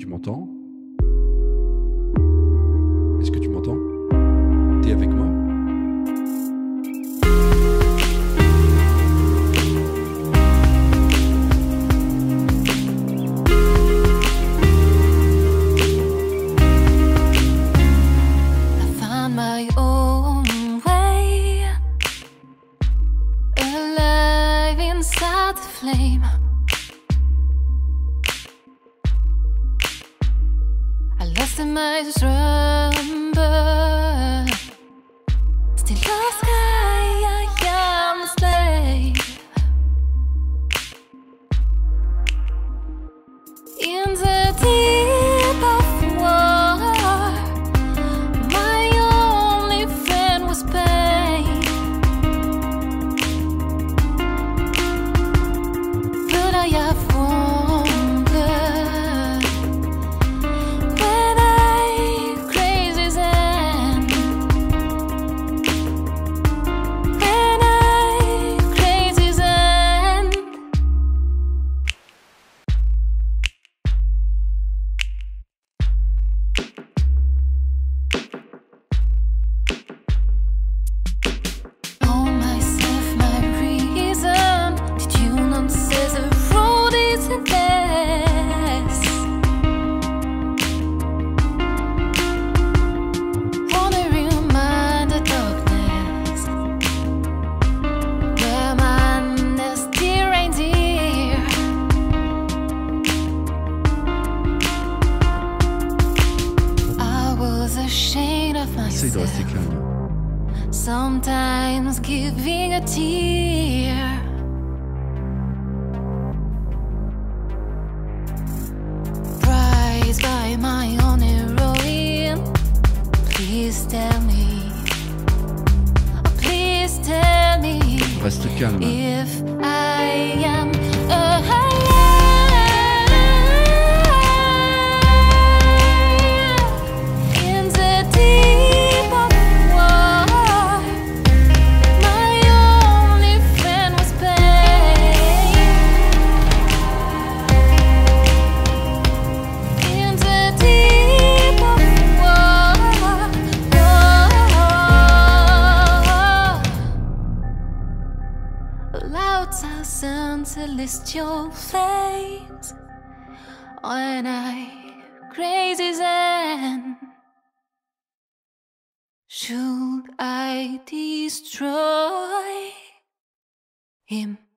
Tu m'entends? Est-ce que tu m'entends? T'es avec moi? Essaye de rester calme. Sometimes giving a tear. Prized by my own heroine. Please tell me. Oh, please tell me. Reste calme. If I am a high. Celestial flames on I crazy zen. Should I destroy him?